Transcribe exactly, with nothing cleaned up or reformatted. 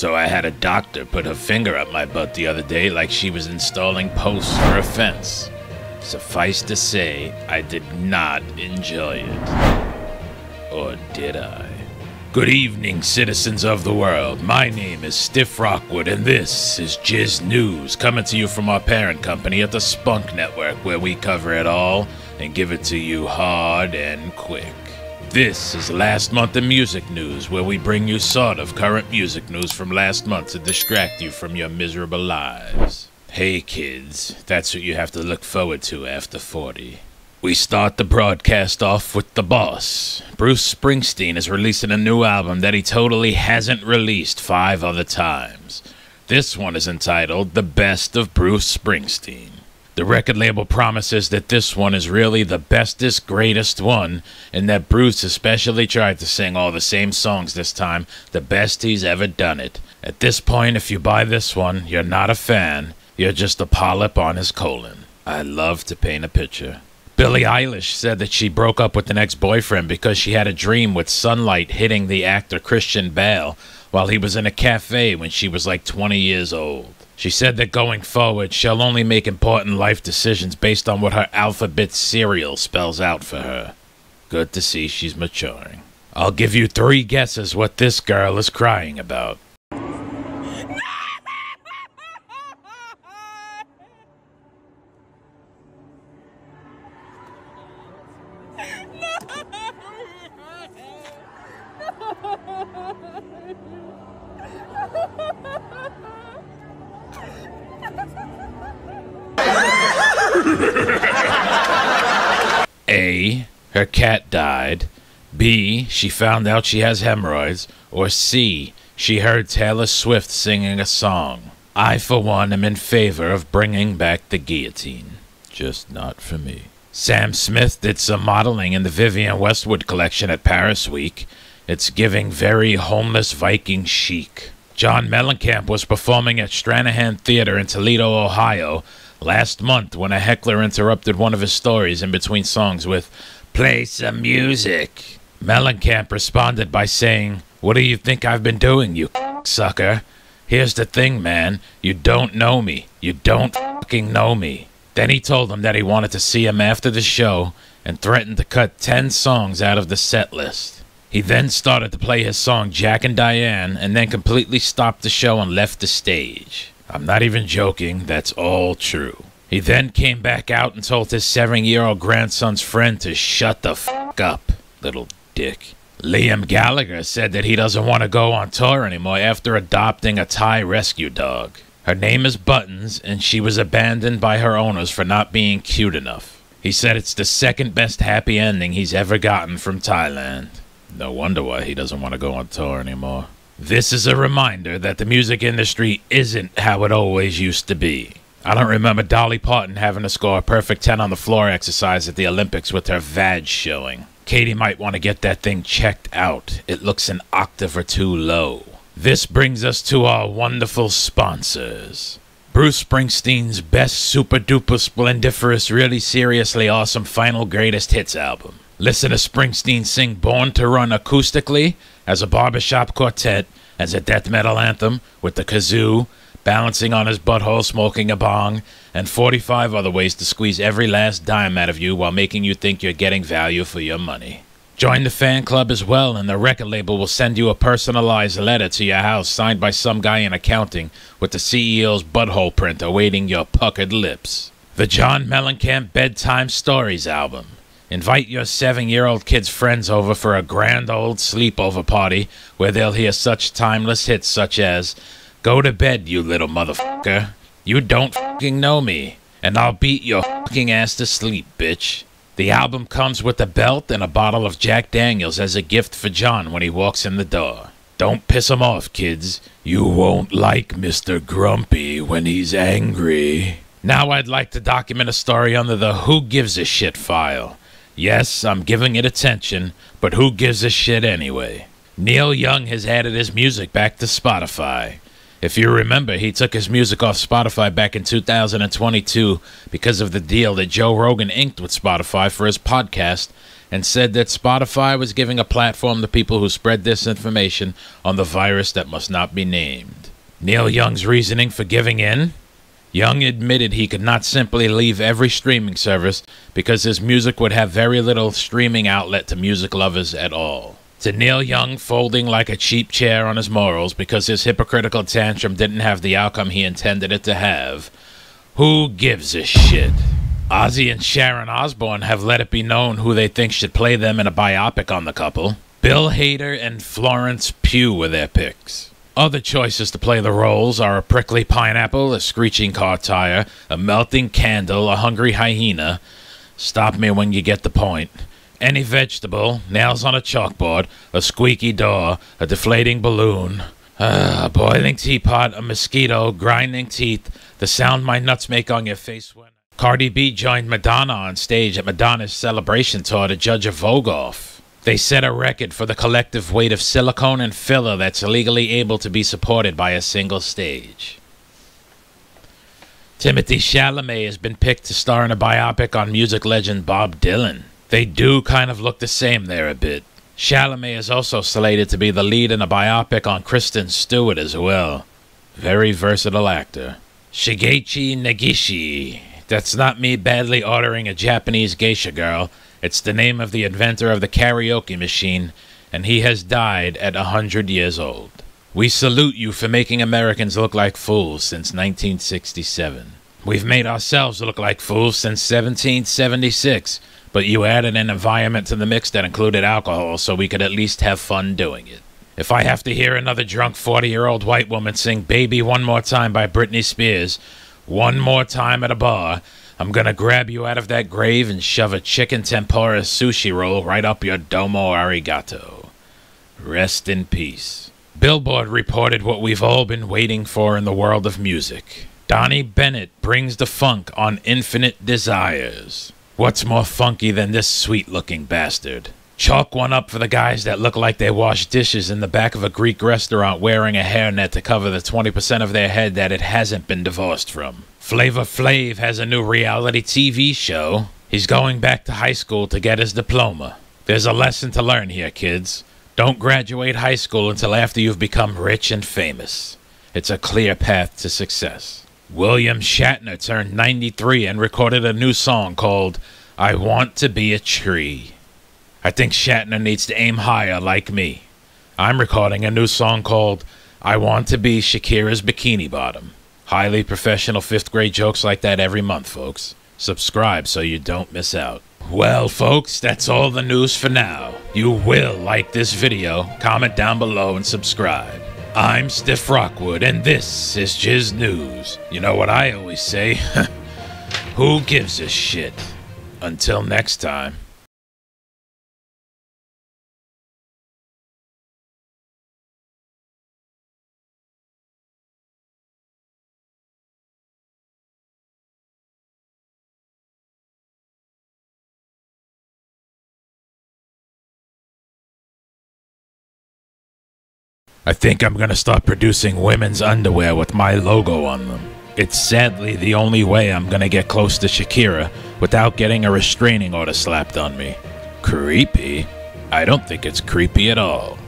So I had a doctor put her finger up my butt the other day like she was installing posts for a fence. Suffice to say, I did not enjoy it. Or did I? Good evening, citizens of the world. My name is Stiff Rockwood, and this is Jizz News, coming to you from our parent company at the Spunk Network, where we cover it all and give it to you hard and quick. This is Last Month in Music News, where we bring you sort of current music news from last month to distract you from your miserable lives. Hey kids, that's what you have to look forward to after forty. We start the broadcast off with the boss. Bruce Springsteen is releasing a new album that he totally hasn't released five other times. This one is entitled The Best of Bruce Springsteen. The record label promises that this one is really the bestest, greatest one, and that Bruce especially tried to sing all the same songs this time, the best he's ever done it. At this point, if you buy this one, you're not a fan, you're just a polyp on his colon. I love to paint a picture. Billie Eilish said that she broke up with an ex-boyfriend because she had a dream with sunlight hitting the actor Christian Bale while he was in a cafe when she was like twenty years old. She said that going forward, she'll only make important life decisions based on what her alphabet cereal spells out for her. Good to see she's maturing. I'll give you three guesses what this girl is crying about. A. Her cat died. B. She found out she has hemorrhoids. Or C. She heard Taylor Swift singing a song. I, for one, am in favor of bringing back the guillotine. Just not for me. Sam Smith did some modeling in the Vivian Westwood collection at Paris Week. It's giving very homeless Viking chic. John Mellencamp was performing at Stranahan Theater in Toledo, Ohio, last month when a heckler interrupted one of his stories in between songs with, "Play some music." Mellencamp responded by saying, "What do you think I've been doing, you sucker? Here's the thing, man. You don't know me. You don't fucking know me." Then he told him that he wanted to see him after the show and threatened to cut ten songs out of the set list. He then started to play his song Jack and Diane and then completely stopped the show and left the stage. I'm not even joking, that's all true. He then came back out and told his seven-year-old grandson's friend to shut the f*** up, little dick. Liam Gallagher said that he doesn't want to go on tour anymore after adopting a Thai rescue dog. Her name is Buttons and she was abandoned by her owners for not being cute enough. He said it's the second best happy ending he's ever gotten from Thailand. No wonder why he doesn't want to go on tour anymore. This is a reminder that the music industry isn't how it always used to be. I don't remember Dolly Parton having to score a perfect ten on the floor exercise at the Olympics with her vag showing. Katie might want to get that thing checked out. It looks an octave or two low. This brings us to our wonderful sponsors. Bruce Springsteen's best super duper splendiferous really seriously awesome final greatest hits album. Listen to Springsteen sing Born to Run acoustically, as a barbershop quartet, as a death metal anthem, with the kazoo, balancing on his butthole smoking a bong, and forty-five other ways to squeeze every last dime out of you while making you think you're getting value for your money. Join the fan club as well, and the record label will send you a personalized letter to your house signed by some guy in accounting with the C E O's butthole print awaiting your puckered lips. The John Mellencamp Bedtime Stories album. Invite your seven-year-old kid's friends over for a grand old sleepover party where they'll hear such timeless hits such as "Go to Bed, You Little Motherfucker," "You Don't Fucking Know Me," and "I'll Beat Your Fucking Ass to Sleep, Bitch." The album comes with a belt and a bottle of Jack Daniels as a gift for John when he walks in the door. Don't piss him off, kids. You won't like Mister Grumpy when he's angry. Now I'd like to document a story under the Who Gives a Shit file. Yes, I'm giving it attention, but who gives a shit anyway? Neil Young has added his music back to Spotify. If you remember, he took his music off Spotify back in two thousand twenty-two because of the deal that Joe Rogan inked with Spotify for his podcast, and said that Spotify was giving a platform to people who spread disinformation on the virus that must not be named. Neil Young's reasoning for giving in? Young admitted he could not simply leave every streaming service because his music would have very little streaming outlet to music lovers at all. To Neil Young folding like a cheap chair on his morals because his hypocritical tantrum didn't have the outcome he intended it to have, who gives a shit? Ozzy and Sharon Osbourne have let it be known who they think should play them in a biopic on the couple. Bill Hader and Florence Pugh were their picks. Other choices to play the roles are a prickly pineapple, a screeching car tire, a melting candle, a hungry hyena, stop me when you get the point, any vegetable, nails on a chalkboard, a squeaky door, a deflating balloon, uh, a boiling teapot, a mosquito, grinding teeth, the sound my nuts make on your face when... Cardi B joined Madonna on stage at Madonna's celebration tour to judge a Vogue off. They set a record for the collective weight of silicone and filler that's legally able to be supported by a single stage. Timothy Chalamet has been picked to star in a biopic on music legend Bob Dylan. They do kind of look the same there a bit. Chalamet is also slated to be the lead in a biopic on Kristen Stewart as well. Very versatile actor. Shigeichi Negishi. That's not me badly ordering a Japanese geisha girl. It's the name of the inventor of the karaoke machine, and he has died at one hundred years old. We salute you for making Americans look like fools since nineteen sixty-seven. We've made ourselves look like fools since seventeen seventy-six, but you added an environment to the mix that included alcohol so we could at least have fun doing it. If I have to hear another drunk forty-year-old white woman sing Baby One More Time by Britney Spears, one more time at a bar, I'm gonna grab you out of that grave and shove a chicken tempura sushi roll right up your domo arigato. Rest in peace. Billboard reported what we've all been waiting for in the world of music. Donny Benet brings the funk on Infinite Desires. What's more funky than this sweet-looking bastard? Chalk one up for the guys that look like they wash dishes in the back of a Greek restaurant wearing a hairnet to cover the twenty percent of their head that it hasn't been divorced from. Flavor Flav has a new reality T V show. He's going back to high school to get his diploma. There's a lesson to learn here, kids. Don't graduate high school until after you've become rich and famous. It's a clear path to success. William Shatner turned ninety-three and recorded a new song called I Want to Be a Tree. I think Shatner needs to aim higher like me. I'm recording a new song called I Want to Be Shakira's Bikini Bottom. Highly professional fifth grade jokes like that every month, folks. Subscribe so you don't miss out. Well, folks, that's all the news for now. You will like this video, comment down below, and subscribe. I'm Stiff Rockwood, and this is Jizz News. You know what I always say? Who gives a shit? Until next time. I think I'm gonna start producing women's underwear with my logo on them. It's sadly the only way I'm gonna get close to Shakira without getting a restraining order slapped on me. Creepy? I don't think it's creepy at all.